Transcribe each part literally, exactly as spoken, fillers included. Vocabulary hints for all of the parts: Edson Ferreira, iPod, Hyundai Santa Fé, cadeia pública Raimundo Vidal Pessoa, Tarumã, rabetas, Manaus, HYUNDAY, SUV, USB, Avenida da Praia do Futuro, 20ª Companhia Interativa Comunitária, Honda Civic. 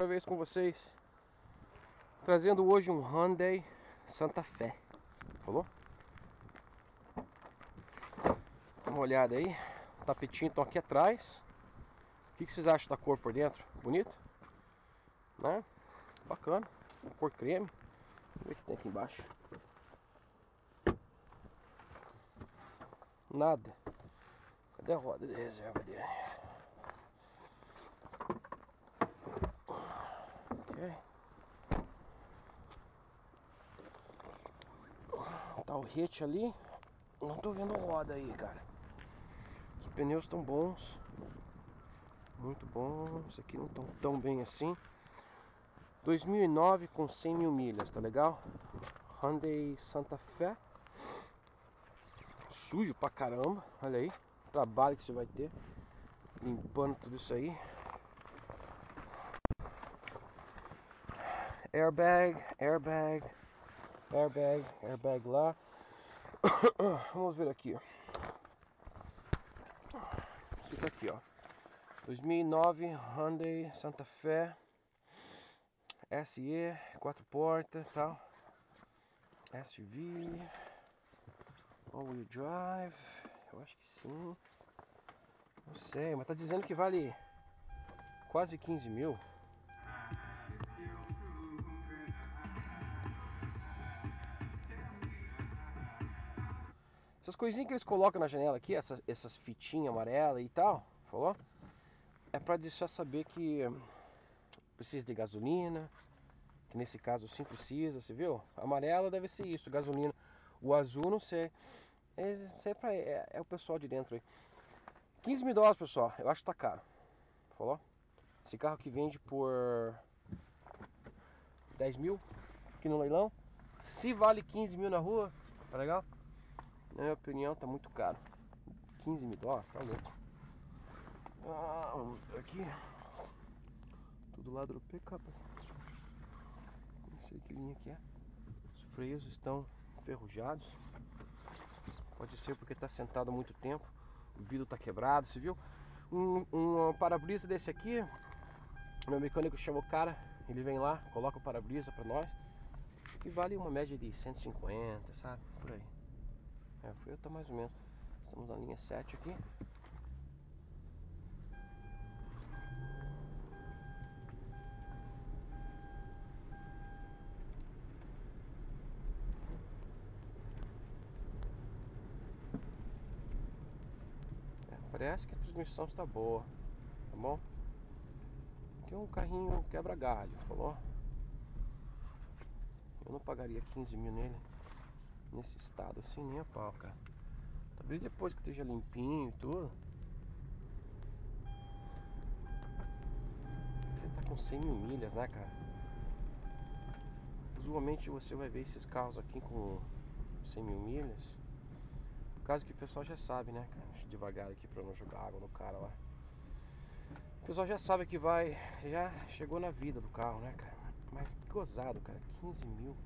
Uma vez com vocês, trazendo hoje um Hyundai Santa Fé. Falou? Dá uma olhada aí, o tapetinho tá aqui atrás. O que, que vocês acham da cor por dentro? Bonito? Né? Bacana, uma cor creme. Vamos ver o que tem aqui embaixo. Nada. Cadê a roda de reserva dele? Tá o hitch ali. Não tô vendo roda aí, cara. Os pneus estão bons. Muito bons. Isso aqui não estão tão bem assim. dois mil e nove com cem mil milhas, tá legal? Hyundai Santa Fé. Sujo pra caramba. Olha aí. Trabalho que você vai ter limpando tudo isso aí. Airbag, airbag, airbag, airbag lá. Vamos ver aqui, ó. Isso aqui, ó. dois mil e nove Hyundai Santa Fé S E, quatro portas, tal. S U V, all-wheel drive. Eu acho que sim. Não sei, mas tá dizendo que vale quase quinze mil. Essas coisinhas que eles colocam na janela aqui, essas, essas fitinhas amarelas e tal, falou? É pra deixar saber que precisa de gasolina, que nesse caso sim precisa, você viu? Amarela deve ser isso, gasolina. O azul não sei, é, pra, é, é o pessoal de dentro aí. quinze mil dólares, pessoal, eu acho que tá caro, falou? Esse carro que vende por dez mil aqui no leilão, se vale quinze mil na rua, tá legal? Na minha opinião tá muito caro. Quinze mil dólares, tá louco. Ah, vamos ver aqui. Tudo lado do pick-up. Não sei que linha que é. Os freios estão enferrujados. Pode ser porque tá sentado há muito tempo. O vidro tá quebrado, você viu? Um, um para-brisa desse aqui, meu mecânico chamou o cara. Ele vem lá, coloca o para-brisa pra nós, que vale uma média de cento e cinquenta, sabe? Por aí. É, foi eu tô mais ou menos. Estamos na linha sete aqui. É, parece que a transmissão está boa, tá bom? Aqui é um carrinho quebra-galho, falou? Eu não pagaria quinze mil nele. Nesse estado assim, nem a pau, cara. Talvez depois que esteja limpinho e tudo. Ele tá com cem mil milhas, né, cara? Usualmente você vai ver esses carros aqui com cem mil milhas. No caso que o pessoal já sabe, né, cara? Deixa eu devagar aqui pra não jogar água no cara lá. O pessoal já sabe que vai. Já chegou na vida do carro, né, cara? Mas que gozado, cara. quinze mil.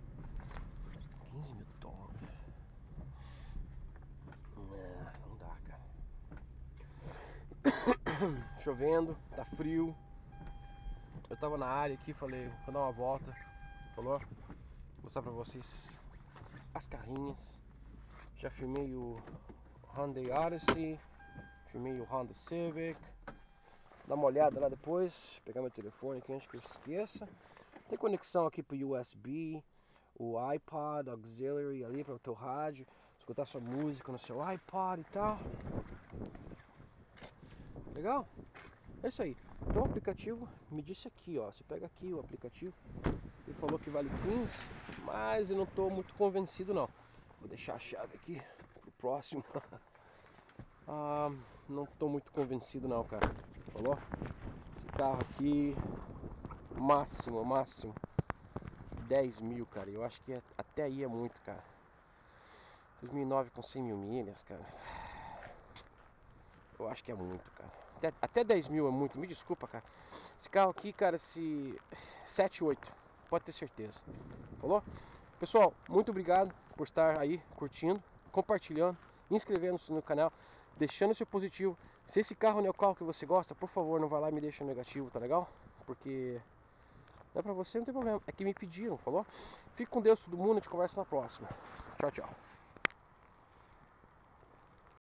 quinze mil dólares. Não, não dá, cara. Chovendo, tá frio. Eu tava na área aqui, falei, vou dar uma volta. Falou? Vou mostrar pra vocês as carrinhas. Já filmei o Hyundai Odyssey, filmei o Honda Civic. Dá uma olhada lá depois. Pegar meu telefone aqui antes que eu esqueça. Tem conexão aqui pro U S B. O iPod, auxiliary ali para o teu rádio, escutar sua música no seu iPod e tal. Legal? É isso aí. Então o aplicativo me disse aqui, ó. Você pega aqui o aplicativo e falou que vale quinze, mas eu não tô muito convencido não. Vou deixar a chave aqui pro próximo. ah, não tô muito convencido não, cara. Falou? Esse carro aqui, máximo, máximo dez mil, cara. Eu acho que é, até aí é muito, cara. dois mil e nove com cem mil milhas, cara. Eu acho que é muito, cara. Até, até dez mil é muito. Me desculpa, cara. Esse carro aqui, cara, se sete, oito. Pode ter certeza. Falou? Pessoal, muito obrigado por estar aí curtindo, compartilhando, inscrevendo-se no canal, deixando seu positivo. Se esse carro não é o carro que você gosta, por favor, não vai lá e me deixa negativo, tá legal? Porque Dá pra você, não tem problema. É que me pediram, falou? Fique com Deus, todo mundo, a gente conversa na próxima. Tchau, tchau.